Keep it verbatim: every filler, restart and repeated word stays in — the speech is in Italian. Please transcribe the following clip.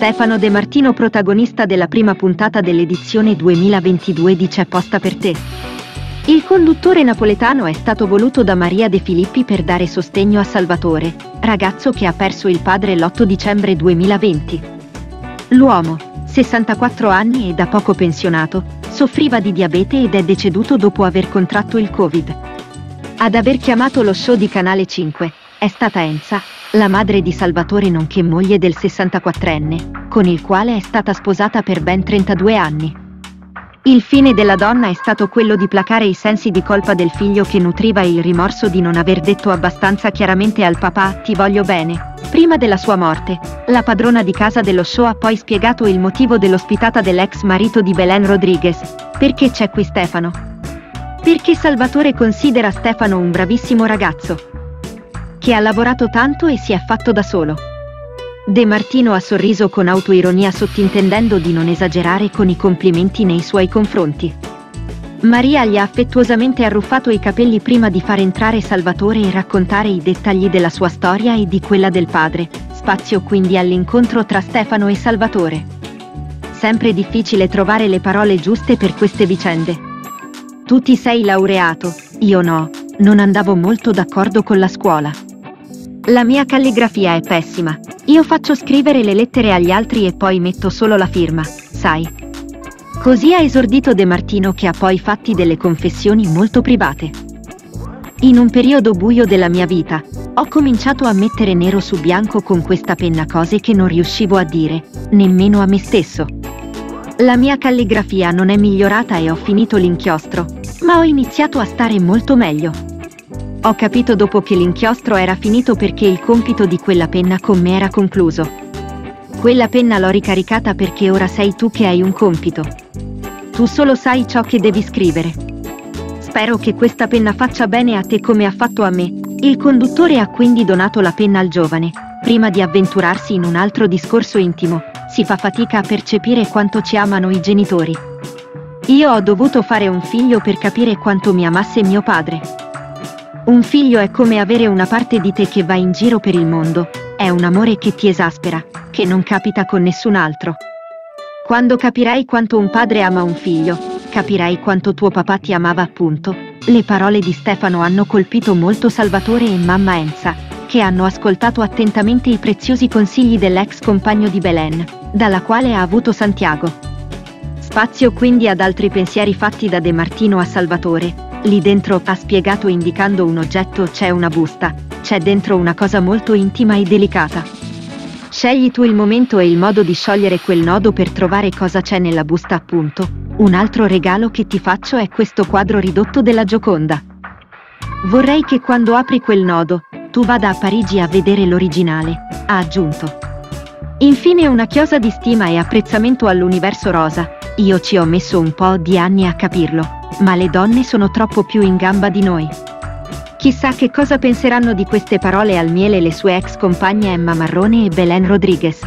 Stefano De Martino, protagonista della prima puntata dell'edizione duemilaventidue di C'è posta per te. Il conduttore napoletano è stato voluto da Maria De Filippi per dare sostegno a Salvatore, ragazzo che ha perso il padre l'otto dicembre duemilaventi. L'uomo, sessantaquattro anni e da poco pensionato, soffriva di diabete ed è deceduto dopo aver contratto il Covid. Ad aver chiamato lo show di Canale cinque, è stata Enza, la madre di Salvatore nonché moglie del sessantaquattrenne, con il quale è stata sposata per ben trentadue anni. Il fine della donna è stato quello di placare i sensi di colpa del figlio che nutriva il rimorso di non aver detto abbastanza chiaramente al papà «ti voglio bene». Prima della sua morte, la padrona di casa dello show ha poi spiegato il motivo dell'ospitata dell'ex marito di Belen Rodriguez, perché c'è qui Stefano. Perché Salvatore considera Stefano un bravissimo ragazzo, che ha lavorato tanto e si è fatto da solo. De Martino ha sorriso con autoironia, sottintendendo di non esagerare con i complimenti nei suoi confronti. Maria gli ha affettuosamente arruffato i capelli prima di far entrare Salvatore e raccontare i dettagli della sua storia e di quella del padre, spazio quindi all'incontro tra Stefano e Salvatore. Sempre difficile trovare le parole giuste per queste vicende. Tu ti sei laureato, io no, non andavo molto d'accordo con la scuola. La mia calligrafia è pessima, io faccio scrivere le lettere agli altri e poi metto solo la firma, sai. Così ha esordito De Martino, che ha poi fatti delle confessioni molto private. In un periodo buio della mia vita, ho cominciato a mettere nero su bianco con questa penna cose che non riuscivo a dire, nemmeno a me stesso. La mia calligrafia non è migliorata e ho finito l'inchiostro, ma ho iniziato a stare molto meglio. Ho capito dopo che l'inchiostro era finito perché il compito di quella penna con me era concluso. Quella penna l'ho ricaricata perché ora sei tu che hai un compito. Tu solo sai ciò che devi scrivere. Spero che questa penna faccia bene a te come ha fatto a me. Il conduttore ha quindi donato la penna al giovane, prima di avventurarsi in un altro discorso intimo. Si fa fatica a percepire quanto ci amano i genitori. Io ho dovuto fare un figlio per capire quanto mi amasse mio padre. Un figlio è come avere una parte di te che va in giro per il mondo, è un amore che ti esaspera, che non capita con nessun altro. Quando capirai quanto un padre ama un figlio, capirai quanto tuo papà ti amava appunto. Le parole di Stefano hanno colpito molto Salvatore e mamma Enza, che hanno ascoltato attentamente i preziosi consigli dell'ex compagno di Belen, dalla quale ha avuto Santiago. Spazio quindi ad altri pensieri fatti da De Martino a Salvatore. Lì dentro, ha spiegato indicando un oggetto, c'è una busta, c'è dentro una cosa molto intima e delicata. Scegli tu il momento e il modo di sciogliere quel nodo per trovare cosa c'è nella busta appunto. Un altro regalo che ti faccio è questo quadro ridotto della Gioconda. Vorrei che quando apri quel nodo, tu vada a Parigi a vedere l'originale, ha aggiunto. Infine una chiosa di stima e apprezzamento all'universo rosa. Io ci ho messo un po' di anni a capirlo, ma le donne sono troppo più in gamba di noi. Chissà che cosa penseranno di queste parole al miele le sue ex compagne Emma Marrone e Belen Rodriguez.